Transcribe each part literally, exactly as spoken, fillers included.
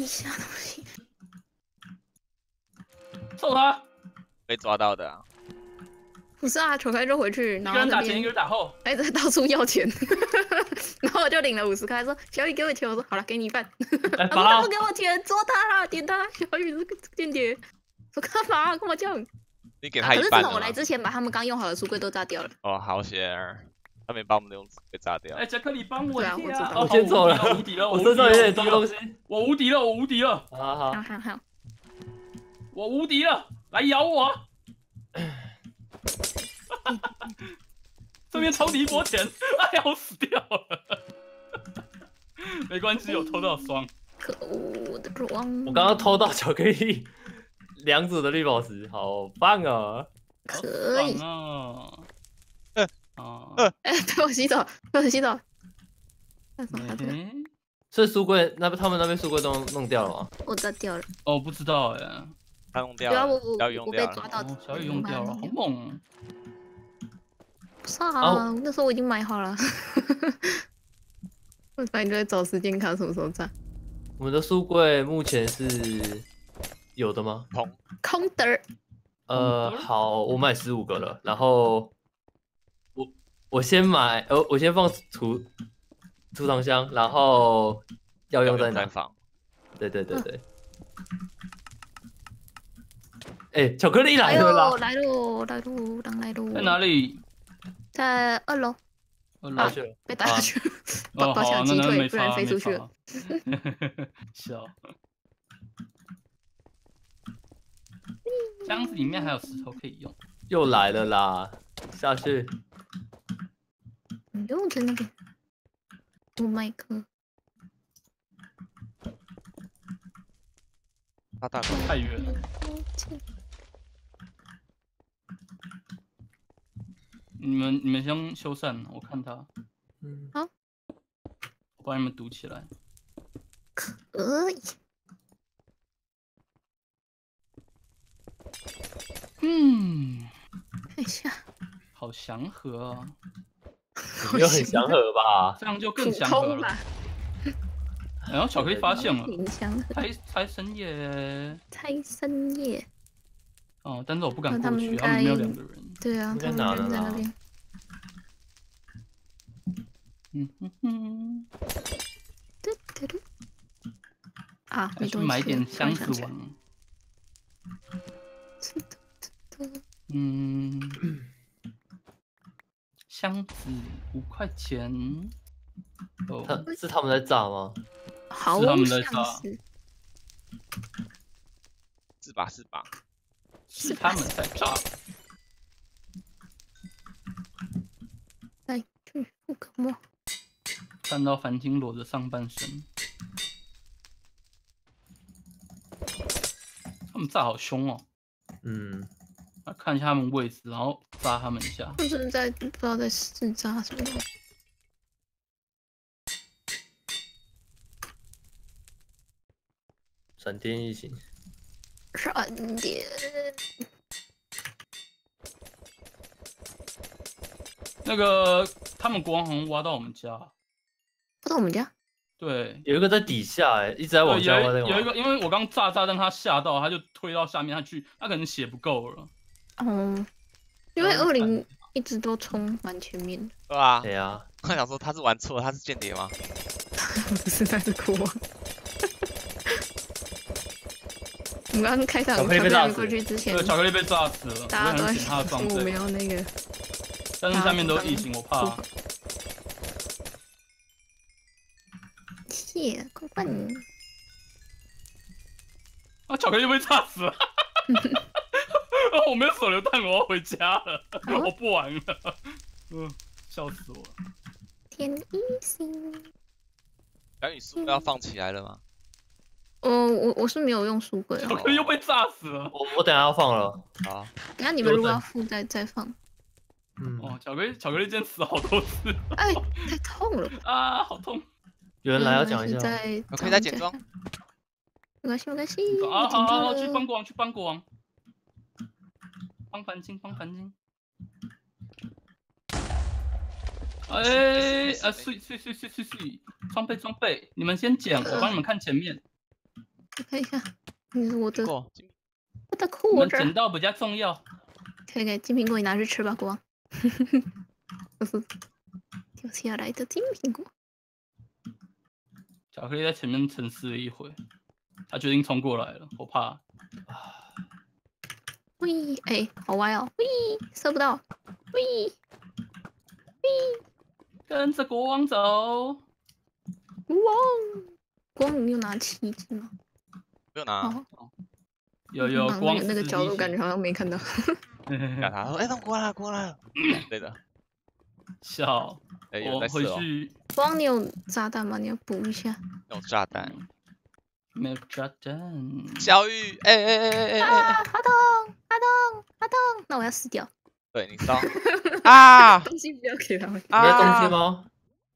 一下东西。送他，被抓到的啊！不是啊，球开就回去，然后一个人打前，一个人打后，哎，在到处要钱，然后我就领了五十块，说小雨给我钱，我说好了，给你一半。哎，不要给我钱，抓他啦，点他，小雨是间谍，我干嘛跟我这样？你给他一半。可是自从我来之前，把他们刚用好的书柜都炸掉了。哦，好险！他没把我们的用被炸掉。哎，杰克，你帮我呀！我先走了，无敌了，我身上有点东西，我无敌了，我无敌了。好好好好，我无敌了，来咬我！这边超级波钱，哎呀，我死掉了。没关系，我偷到双。可恶，我的双！我刚刚偷到巧克力两组的绿宝石，好棒啊！可以啊。 哦，哎，对我洗澡，对我洗澡。嗯，所以书柜那他们那边书柜都弄掉了吗？我炸掉了。哦，不知道哎，他弄掉了。小雨用掉了。小雨用掉了，好猛！不是啊，那时候我已经买好了。我反正就在找时间卡什么时候炸。我们的书柜目前是有的吗？空空的。呃，好，我买十五个了，然后。 我先买，呃，我先放储储藏箱，然后要用在哪放？对对对对。哎、嗯欸，巧克力来了啦！来喽来喽，狼来喽！在哪里？在二楼。二楼去了，被打下去了，把把小鸡腿，不然飞出去了。笑。箱子里面还有石头可以用。又来了啦！下去。 又在那边，我麦克，他大哥太远了。你们你们先修缮，我看他。嗯。好。我把你们堵起来。可以。嗯。看一下。好祥和啊。 你就很祥和吧，这样就更祥和了。然后巧克力发现了，猜猜深夜，猜深夜。哦，但是我不敢过去，他们没有两个人。对啊，他们人在那边。嗯哼哼。对对对。啊，没东西。买点箱子玩。嗯。 箱子五块钱，哦，是他们在炸吗？好像是，是吧？是吧？是他们在炸。来去不可没。看到繁星裸着上半身，他们炸好凶哦。嗯。 看一下他们位置，然后扎他们一下。他们在不知道在试扎什么。闪电异形。闪电。那个他们国王好像挖到我们家。挖到我们家？对，有一个在底下哎、欸，一直在往下挖。有一个，因为我刚炸炸，让他吓到，他就推到下面，他去，他可能血不够了。 嗯，因为恶灵一直都冲蛮前面的。对啊，对啊。我想说他是玩错了，他是间谍吗？不是，他是国王。我们刚刚开场巧克力被炸过去之前，对，巧克力被炸死了。大家都在想我们要那个，但是下面都是异形，我怕。谢，快快你。啊，巧克力被炸死了。 我没有手榴弹，我要回家了，啊、我不玩了，嗯，笑死我了。天一星，小雨书要放起来了吗？嗯，我我是没有用书柜，巧克力又被炸死了。我我等下要放了，好，等下你们如果要附带再放。嗯，哦，巧克力巧克力今天死好多次，哎，太痛了啊，好痛！有人来要讲一下，我可以再简装，没关系没关系。啊，好好好，去帮国王，去帮国王。 放繁星，放繁星。哎，啊，碎碎碎碎碎碎，装备装备，你们先捡，我帮你们看前面。可以啊，嗯，我的，我的裤子。我们捡到比较重要。可以给金苹果，你拿去吃吧，国王。不是，掉下来的金苹果。巧克力在前面沉思了一回，他决定冲过来了，我怕。喂，哎、欸，好歪哦！喂，射不到。喂，喂，跟着国王走。国王，国王，你有拿旗帜吗？没有拿。哦、有有，国王、那個、那个角度感觉好像没看到。干啥？哎、欸，国王来，国王来。对的。笑。哎、欸，我回去。国王，你有炸弹吗？你要补一下。有炸弹。 没有炸弹。小雨，哎哎哎哎哎！啊，阿东，阿东，阿东，那我要死掉。对，你烧。啊！东西不要给他们。啊！你要东西吗？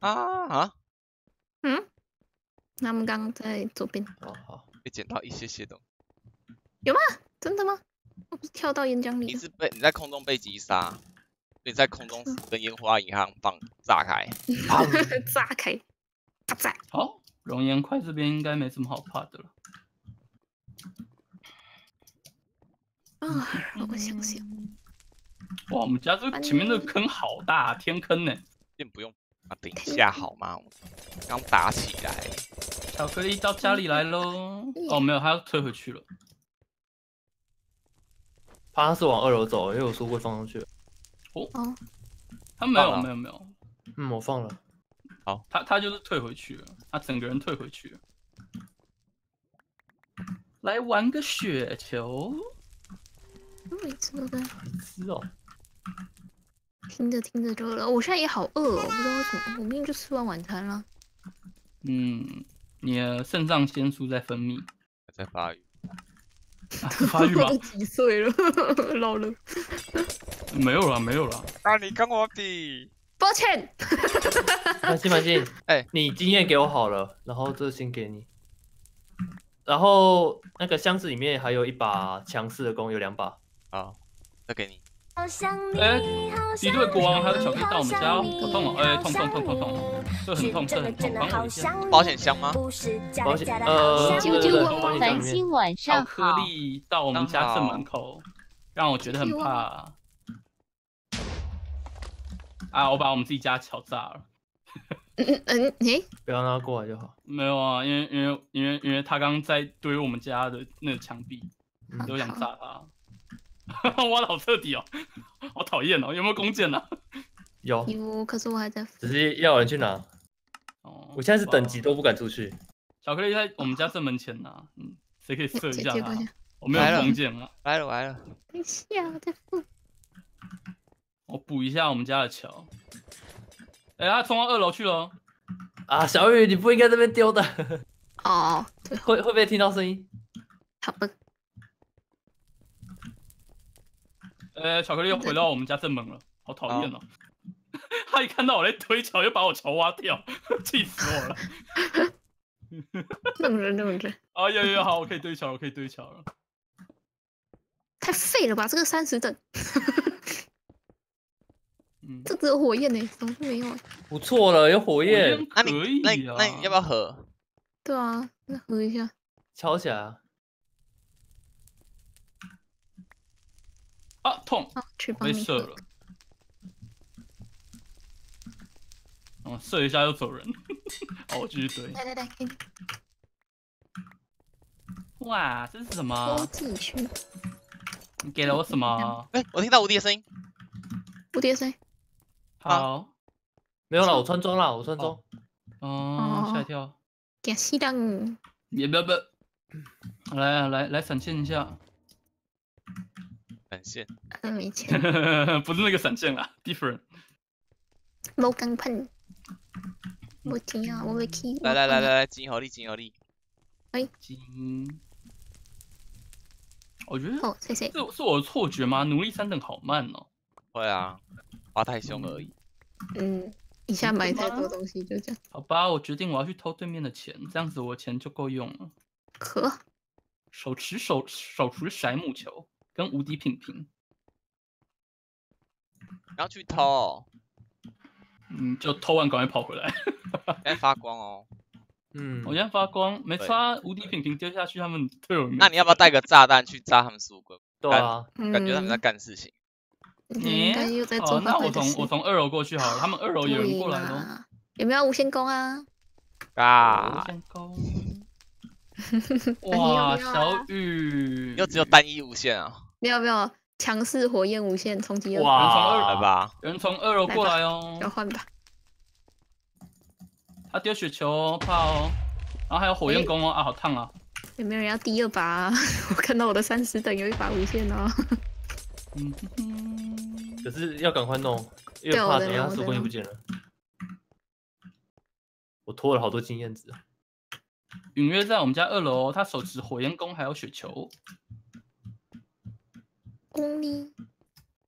啊啊！嗯，那我们刚刚在左边。哦好，被捡到一些些东西。有吗？真的吗？我不是跳到岩浆里。你是被你在空中被击杀，你在空中跟烟花银行棒炸开。炸开，炸炸。好。 熔岩块这边应该没什么好怕的了。啊，我想想。哇，我们家这前面的坑好大，天坑呢、欸。先不用啊，等一下好吗？刚打起来。巧克力到家里来喽。哦，没有，他要推回去了。怕他是往二楼走，因为我说会放上去。哦。哦他没有，没有，没有。嗯，我放了。 好，他他就是退回去了，他整个人退回去了。来玩个雪球，每次都在吃哦。听着听着就饿了，我现在也好饿哦，我不知道为什么，我明明就吃完晚餐了。嗯，你的肾上腺素在分泌，还在发育。啊、发育吧？都几岁了？老了。没有了，没有了。啊，你跟我比。 抱歉，满信满信，哎、欸，你经验给我好了，然后这先给你，然后那个箱子里面还有一把强势的弓，有两把，好，再给你。哎、欸，敌对国王还有巧克力到我们家，我痛了，哎、欸，痛痛痛痛痛，这很痛，这很痛，帮我一下。保险箱吗？保险，呃，对对对，繁星晚上好。巧克力到我们家正门口，让我觉得很怕。 啊！我把我们自己家敲炸了。嗯嗯嗯，不要让他过来就好。没有啊，因为因为因为因为他刚在堆我们家的那个墙壁，都想炸他。挖的好彻底哦，好讨厌哦！有没有弓箭呢？有。有，可是我还在。只是要有人去拿。哦。我现在是等级都不敢出去。巧克力在我们家正门前拿，嗯，谁可以射一下他？我没有弓箭啊。来了来了。等一下，我在补。 我补一下我们家的桥。哎、欸，他冲到二楼去了。啊，小雨，你不应该这边丢的。哦，会会不会听到声音？好吧。呃、欸，巧克力又回到我们家正门了，好讨厌哦！他一看到我在推桥，就把我桥挖掉，气死我了。弄人弄人。啊，有有好，我可以堆桥，我可以堆桥了。太废了吧，这个三十等。嗯、这只有火焰呢、欸，怎么没有、欸？不错了，有火焰，那你那你那你要不要合？对啊，那合一下，敲起来啊！啊痛！啊去帮你被射了。哦、啊，射一下就走人。好，我继续堆。来来来，给你。哇，这是什么？抽进去。你给了我什么？哎、欸，我听到无敌的声音。无敌的声音。 好，没有了，我穿装了，我穿装。哦，吓一跳。假死人！也不要不要，来来来闪现一下。闪现。没钱。不是那个闪现啦 ，different。冇钢喷。冇钱啊，我未去。来来来来来，金好力，金好力。哎。金。我觉得。哦，谢谢。是是我的错觉吗？奴隶三等好慢哦。会啊。 花太凶而已。嗯，一下买太多东西就这样。好吧，我决定我要去偷对面的钱，这样子我钱就够用了。可。手持手手持骰木球跟无敌品评。你要去偷、哦？嗯，就偷完赶快跑回来。哎，发光哦。嗯，我现在发光没差，无敌品评丢下去，他们对我。那你要不要带个炸弹去炸他们十五个？对啊，感觉他们在干事情。你哦，那我从我从二楼过去好了，他们二楼有人过来喽。有没有无限攻啊？啊，无限攻。哇，小雨又只有单一无限啊？没有没有，强势火焰无限冲击。哇，来吧，人从二楼过来哦。要换吧。 啊！丢雪球怕哦，然后还有火焰弓哦、欸、啊，好烫啊！有没有人要第二把、啊？我看到我的三十等有一把无限哦。嗯，可是要赶快弄，因为怕等一下曙光就不见了。我拖了好多经验值。允约在我们家二楼，他手持火焰弓还有雪球。弓呢？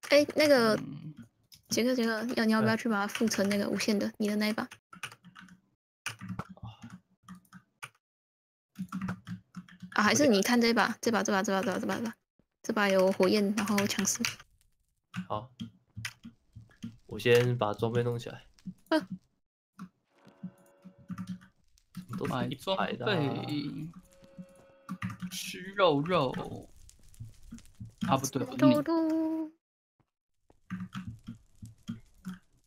哎、欸，那个杰克杰克，要你要不要去把它复成那个无限的你的那一把？ 啊，还是你看这把，这把，这把，这把，这把，这把，这把，这把有火焰，然后强势。好，我先把装备弄起来。嗯，都买装备，吃肉肉。啊，不对，嘟嘟。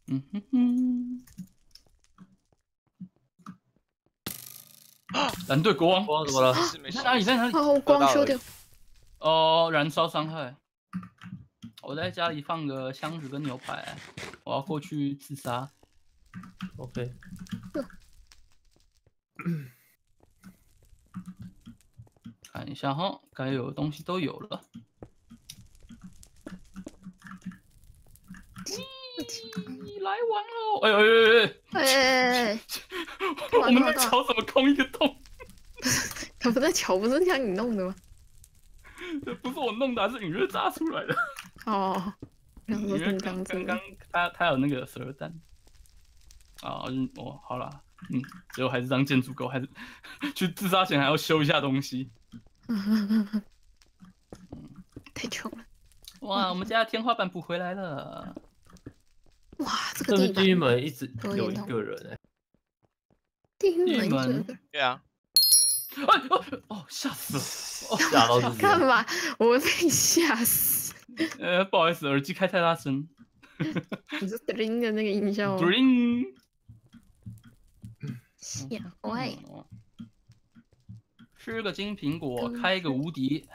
嗯哼哼。 蓝队国王，国王怎么了？在哪里？在哪里？哦，光修掉。哦，燃烧伤害。我在家里放个箱子跟牛排，我要过去自杀。OK。看一下哈，该有的东西都有了。来玩喽！哎哎哎哎！ 我们在瞧怎么空一个洞？他们在瞧，不是像你弄的吗？不是我弄的，是你是炸出来的。哦，因为刚刚他他有那个蛇蛋。啊，哦，好啦，嗯，最后还是当建筑狗，还是去自杀前还要修一下东西。太穷了。哇，我们家天花板补回来了。哇，这个地狱门一直有一个人哎。 地狱门，对啊，哎哦哦，吓死了！吓到自己！干嘛？我们被吓死。呃，不好意思，耳机开太大声。你是 ring 的那个音效哦。ring。吓坏！吃个金苹果，开个无敌。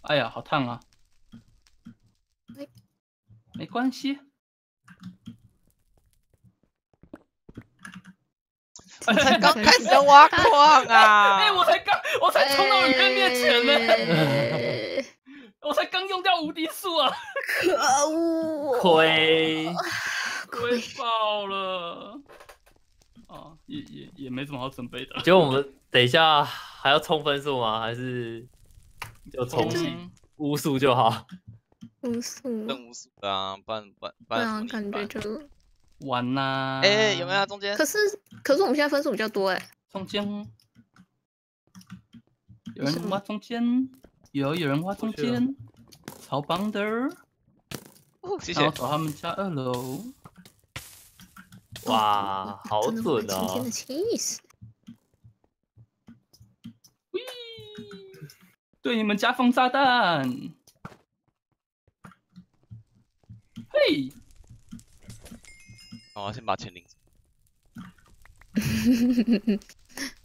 哎呀，好烫啊！没关系。 才刚开始挖矿啊！哎，我才刚，我才冲到你面前呢，我才刚用掉无敌术啊！可恶，亏亏爆了！哦，也也也没什么好准备的。就我们等一下还要冲分数吗？还是就冲巫术就好？巫术，等巫术啊，办办办，感觉就。 玩呐！哎，有没有中间？可是可是我们现在分数比较多哎。中间，有人挖中间，有有人挖中间，超棒的！谢谢。然后走他们家二楼。哇，好准啊！中间的气势。对你们家放炸弹。嘿。 我要先把钱领走。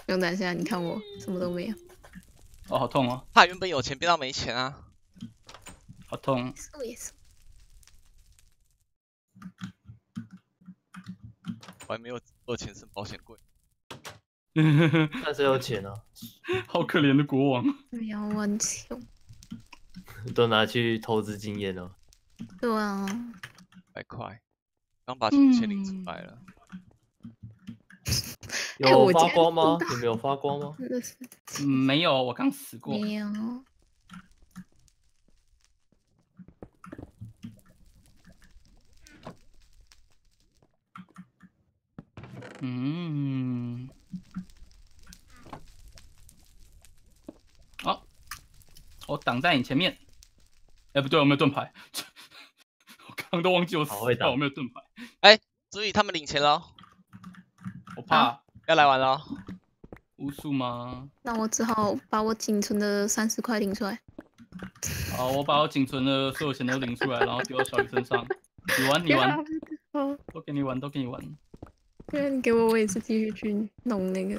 不用担心啊，你看我什么都没有。哦，好痛哦！怕原本有钱变到没钱啊，好痛。我也是。我还没有有钱剩保险柜。那谁有钱啊？好可怜的国王。没有问题。都拿去投资经验了。对啊。百块。 刚把钱领出来了，有发光吗？你们有发光吗？嗯，没有，我刚死过。没有。嗯。好，我挡在你前面。哎，不对，我没有盾牌。 我都忘记我死了，我没有盾牌。哎、欸，注意，他们领钱了。怕，要来玩了。巫术吗？那我只好把我仅存的三十块领出来。好，我把我仅存的所有钱都领出来，然后丢到小鱼身上。你玩，你玩，都给你玩，都给你玩。因为你给我，我也是继续去弄那个，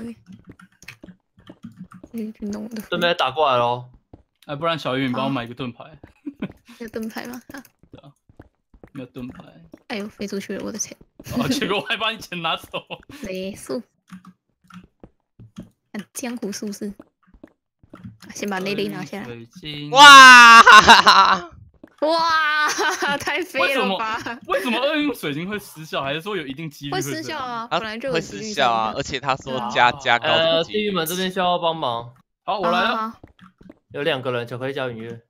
继续去弄的。对面打过来喽。 哎，不然小鱼，你帮我买一个盾牌。有盾牌吗？啊，对啊，没有盾牌。哎呦，飞出去了，我的钱！哦，结果我还把你钱拿走。没事，看江湖术士。先把内力拿下来。哇！哇！太飞了吧！为什么厄运水晶会失效？还是说有一定几率会失效啊？本来就会失效啊！而且他说加加高。呃，地狱门这边需要帮忙。好，我来了。 有两个人，巧克力加云月。